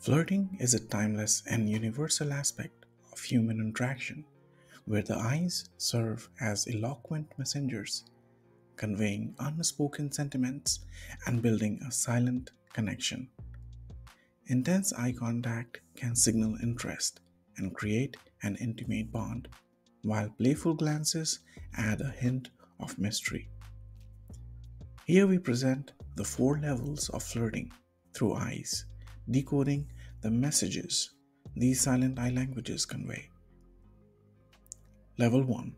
Flirting is a timeless and universal aspect of human interaction, where the eyes serve as eloquent messengers, conveying unspoken sentiments and building a silent connection. Intense eye contact can signal interest and create an intimate bond, while playful glances add a hint of mystery. Here we present the four levels of flirting through eyes, decoding the messages these silent eye languages convey. Level 1.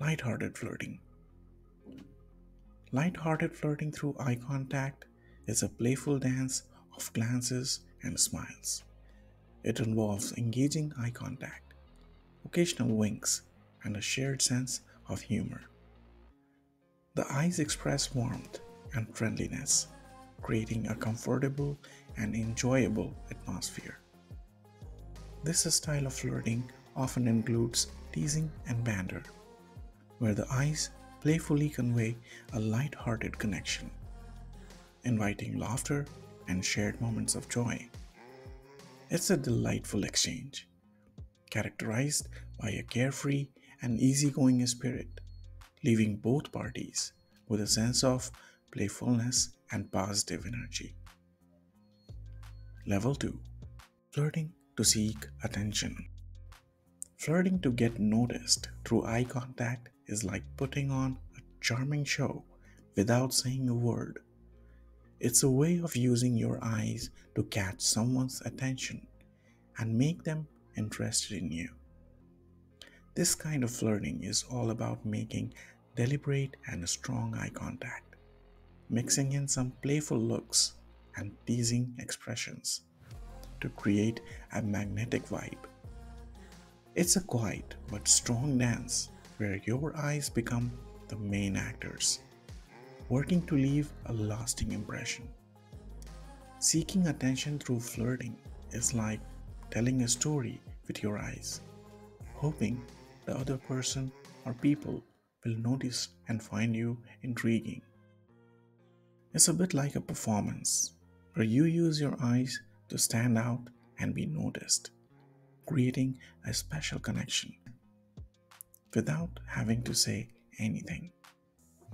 Lighthearted flirting. Lighthearted flirting through eye contact is a playful dance of glances and smiles. It involves engaging eye contact, occasional winks, and a shared sense of humor. The eyes express warmth and friendliness, creating a comfortable and enjoyable atmosphere. This style of flirting often includes teasing and banter, where the eyes playfully convey a light-hearted connection, inviting laughter and shared moments of joy. It's a delightful exchange, characterized by a carefree and easygoing spirit, leaving both parties with a sense of playfulness and positive energy. Level 2. Flirting to seek attention. Flirting to get noticed through eye contact is like putting on a charming show without saying a word. It's a way of using your eyes to catch someone's attention and make them interested in you. This kind of flirting is all about making deliberate and strong eye contact, mixing in some playful looks and teasing expressions to create a magnetic vibe. It's a quiet but strong dance where your eyes become the main actors, working to leave a lasting impression. Seeking attention through flirting is like telling a story with your eyes, hoping the other person or people will notice and find you intriguing. It's a bit like a performance where you use your eyes to stand out and be noticed, creating a special connection without having to say anything.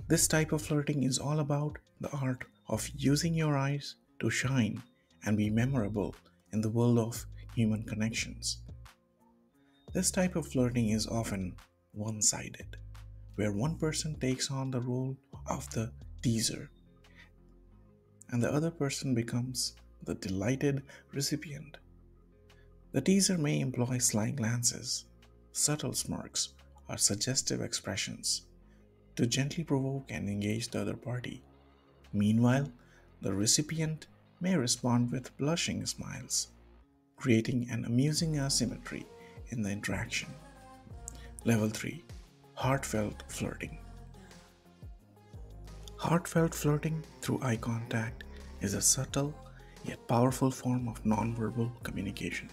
This type of flirting is all about the art of using your eyes to shine and be memorable in the world of human connections. This type of flirting is often one-sided, where one person takes on the role of the teaser, and the other person becomes the delighted recipient. The teaser may employ sly glances, subtle smirks, or suggestive expressions to gently provoke and engage the other party. Meanwhile, the recipient may respond with blushing smiles, creating an amusing asymmetry in the interaction. Level 3. Heartfelt flirting. Heartfelt flirting through eye contact is a subtle yet powerful form of nonverbal communication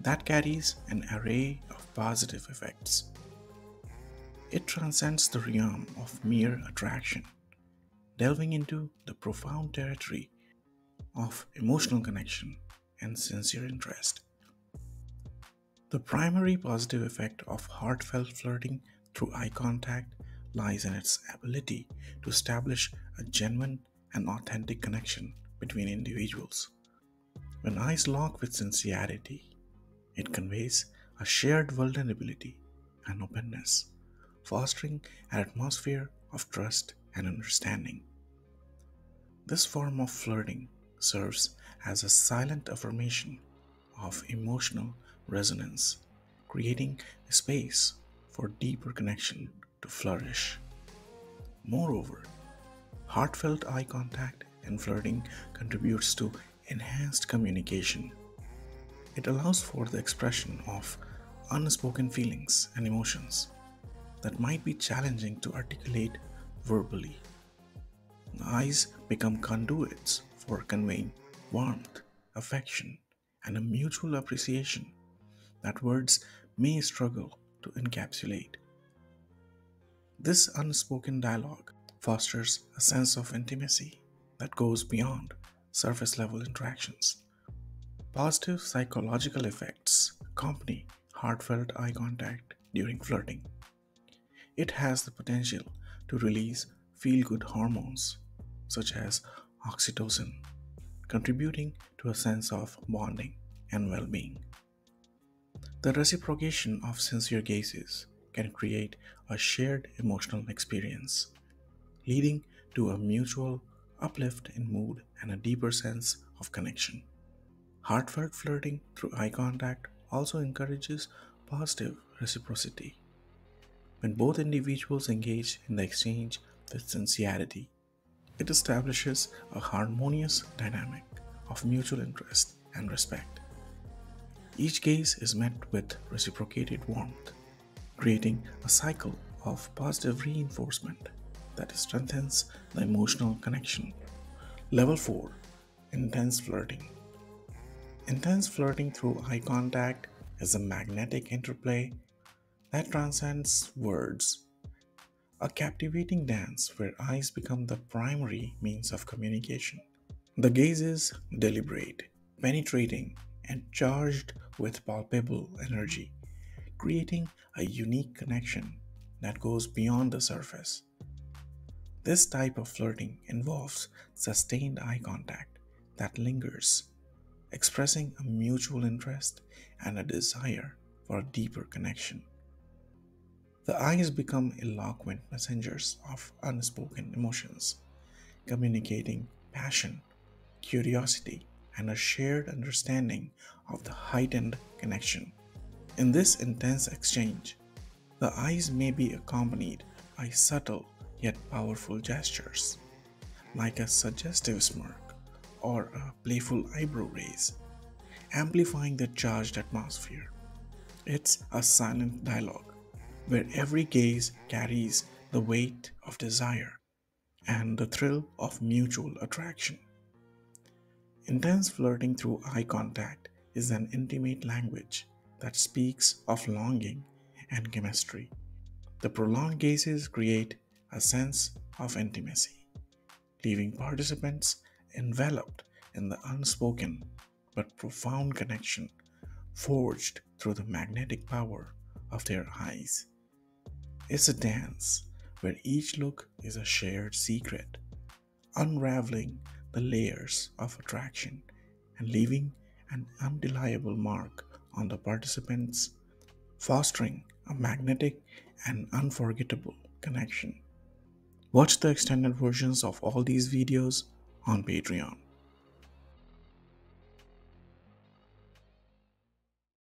that carries an array of positive effects. It transcends the realm of mere attraction, delving into the profound territory of emotional connection and sincere interest. The primary positive effect of heartfelt flirting through eye contact lies in its ability to establish a genuine and authentic connection between individuals. When eyes lock with sincerity, it conveys a shared vulnerability and openness, fostering an atmosphere of trust and understanding. This form of flirting serves as a silent affirmation of emotional resonance, creating a space for deeper connection to flourish. Moreover, heartfelt eye contact and flirting contributes to enhanced communication. It allows for the expression of unspoken feelings and emotions that might be challenging to articulate verbally. The eyes become conduits for conveying warmth, affection, and a mutual appreciation that words may struggle to encapsulate. This unspoken dialogue fosters a sense of intimacy that goes beyond surface-level interactions, Positive psychological effects. Accompany heartfelt eye contact during flirting. It has the potential to release feel-good hormones such as oxytocin, contributing to a sense of bonding and well-being. The reciprocation of sincere gazes can create a shared emotional experience, leading to a mutual uplift in mood and a deeper sense of connection. Heartfelt flirting through eye contact also encourages positive reciprocity. When both individuals engage in the exchange with sincerity, it establishes a harmonious dynamic of mutual interest and respect. Each gaze is met with reciprocated warmth, creating a cycle of positive reinforcement that strengthens the emotional connection. Level 4. Intense flirting. Intense flirting through eye contact is a magnetic interplay that transcends words, a captivating dance where eyes become the primary means of communication. The gaze is deliberate, penetrating, and charged with palpable energy, creating a unique connection that goes beyond the surface. This type of flirting involves sustained eye contact that lingers, expressing a mutual interest and a desire for a deeper connection. The eyes become eloquent messengers of unspoken emotions, communicating passion, curiosity, and a shared understanding of the heightened connection. In this intense exchange, the eyes may be accompanied by subtle yet powerful gestures, like a suggestive smirk or a playful eyebrow raise, amplifying the charged atmosphere. It's a silent dialogue, where every gaze carries the weight of desire and the thrill of mutual attraction. Intense flirting through eye contact is an intimate language that speaks of longing and chemistry. The prolonged gazes create a sense of intimacy, leaving participants enveloped in the unspoken but profound connection forged through the magnetic power of their eyes. It's a dance where each look is a shared secret, unraveling the layers of attraction and leaving an undeniable mark on the participants, fostering a magnetic and unforgettable connection. Watch the extended versions of all these videos on Patreon.